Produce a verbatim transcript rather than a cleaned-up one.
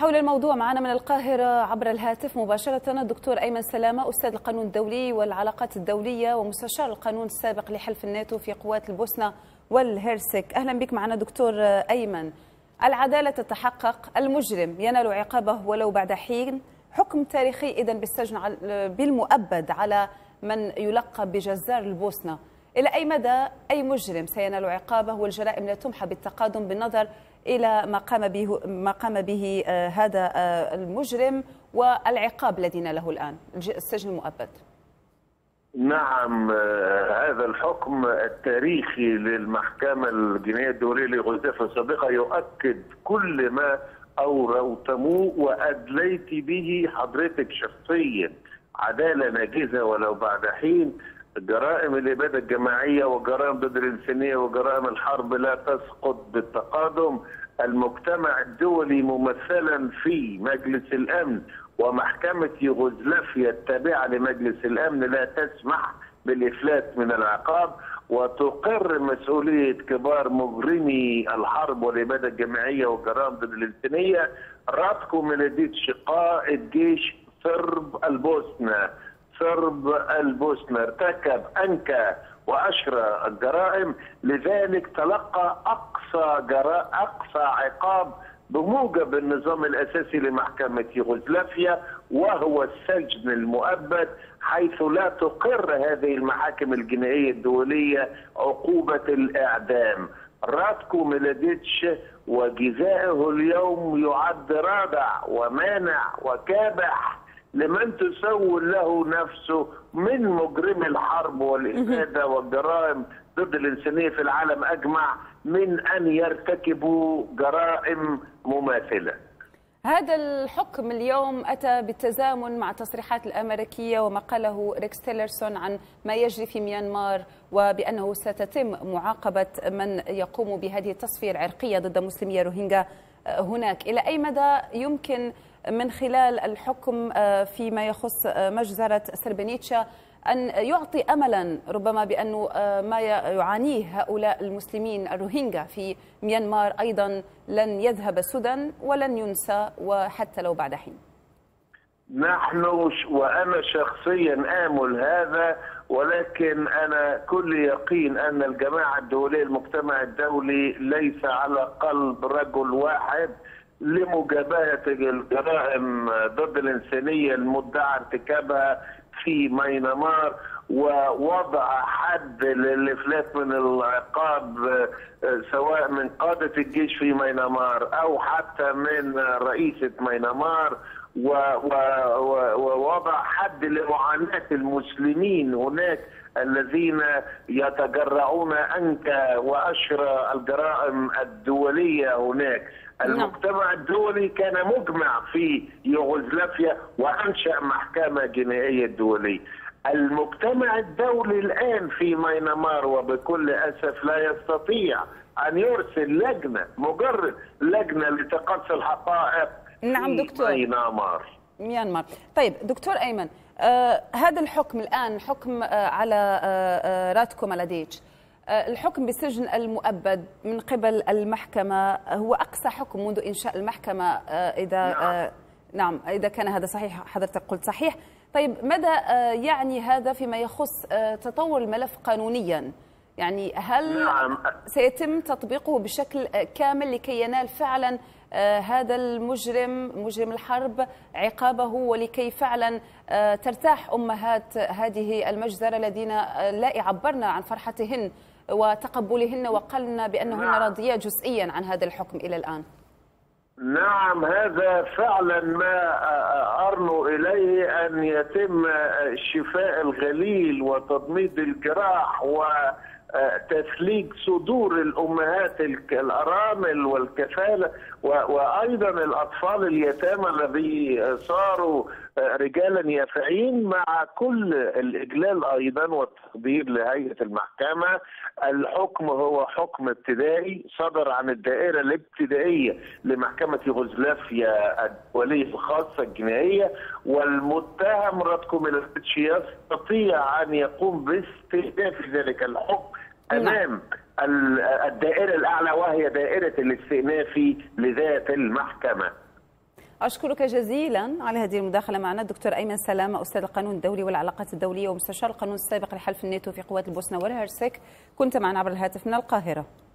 حول الموضوع معنا من القاهرة عبر الهاتف مباشرة الدكتور أيمن سلامة، أستاذ القانون الدولي والعلاقات الدولية ومستشار القانون السابق لحلف الناتو في قوات البوسنة والهرسك. أهلا بك معنا دكتور أيمن. العدالة تتحقق، المجرم ينال عقابه ولو بعد حين، حكم تاريخي إذا بالسجن بالمؤبد على من يلقب بجزار البوسنة. إلى أي مدى أي مجرم سينال عقابه والجرائم لا تمحى بالتقادم بالنظر إلى ما قام به ما قام به هذا المجرم والعقاب الذي ناله الآن السجن المؤبد؟ نعم، هذا الحكم التاريخي للمحكمة الجنائية الدولية ليوغوسلافيا سابقا يؤكد كل ما أوروتموه وأدليت به حضرتك شخصيا. عدالة ناجزة ولو بعد حين. جرائم الإبادة الجماعية وجرائم ضد الإنسانية وجرائم الحرب لا تسقط بالتقادم. المجتمع الدولي ممثلا في مجلس الأمن ومحكمة يوغوسلافيا التابعة لمجلس الأمن لا تسمح بالإفلات من العقاب، وتقر مسؤولية كبار مجرمي الحرب والإبادة الجماعية وجرائم ضد الإنسانية. راتكو ملاديتش قائد جيش سرب البوسنة سرب البوسنة ارتكب أنكى وأشرى الجرائم، لذلك تلقى أقصى جرائم أقصى عقاب بموجب النظام الأساسي لمحكمة يوغوسلافيا، وهو السجن المؤبد، حيث لا تقر هذه المحاكم الجنائية الدولية عقوبة الإعدام. راتكو ملاديتش وجزائه اليوم يعد رادع ومانع وكابح لمن تسول له نفسه من مجرمي الحرب والإبادة والجرائم ضد الإنسانية في العالم أجمع من أن يرتكبوا جرائم مماثلة. هذا الحكم اليوم أتى بالتزامن مع تصريحات الأمريكية وما قاله ريكس تيلرسون عن ما يجري في ميانمار، وبأنه ستتم معاقبة من يقوم بهذه التصفية العرقية ضد مسلمي روهينجا هناك. إلى أي مدى يمكن من خلال الحكم فيما يخص مجزرة سربينيتشا أن يعطي أملا ربما بأن ما يعانيه هؤلاء المسلمين الروهينجا في ميانمار أيضا لن يذهب سدى ولن ينسى وحتى لو بعد حين؟ نحن وأنا شخصيا آمل هذا، ولكن أنا كل يقين أن الجماعة الدولية المجتمع الدولي ليس على قلب رجل واحد لمجابهة الجرائم ضد الإنسانية المدعى ارتكابها في ميانمار، ووضع حد للإفلات من العقاب سواء من قادة الجيش في ميانمار أو حتى من رئيسة ميانمار، ووضع حد لمعاناة المسلمين هناك الذين يتجرؤون أنكى وأشرى الجرائم الدولية هناك. المجتمع الدولي كان مجمع في يوغوسلافيا وأنشأ محكمة جنائية دولية. المجتمع الدولي الآن في ميانمار وبكل أسف لا يستطيع أن يرسل لجنة، مجرد لجنة لتقصي الحقائق. نعم دكتور. ميانمار ميانمار طيب دكتور أيمن، آه هذا الحكم الآن حكم آه على آه راتكو ملاديتش، الحكم بالسجن المؤبد من قبل المحكمة هو أقصى حكم منذ إنشاء المحكمة إذا نعم. نعم إذا كان هذا صحيح، حضرتك قلت صحيح. طيب ماذا يعني هذا فيما يخص تطور الملف قانونيا؟ يعني هل نعم. سيتم تطبيقه بشكل كامل لكي ينال فعلا هذا المجرم مجرم الحرب عقابه، ولكي فعلا ترتاح أمهات هذه المجزرة الذين لا يعبرن عن فرحتهن وتقبلهن وقلنا بأنهن نعم. راضية جزئيا عن هذا الحكم إلى الآن؟ نعم، هذا فعلا ما أرنو إليه، أن يتم شفاء الغليل وتضميد الجراح وتثليج صدور الأمهات الأرامل والكفالة، وأيضا الأطفال اليتامى الذي صاروا رجالا يافعين، مع كل الإجلال أيضا والتقدير لهيئة المحكمة. الحكم هو حكم ابتدائي صدر عن الدائرة الابتدائية لمحكمة يوغوسلافيا الدولية الخاصة الجنائية، والمتهم راتكو ملاديتش يستطيع أن يقوم باستئناف ذلك الحكم أمام الدائرة الأعلى، وهي دائرة الاستئناف لذات المحكمة. أشكرك جزيلا على هذه المداخلة معنا الدكتور أيمن سلامة، أستاذ القانون الدولي والعلاقات الدولية ومستشار القانون السابق لحلف الناتو في قوات البوسنة والهرسك، كنت معنا عبر الهاتف من القاهرة.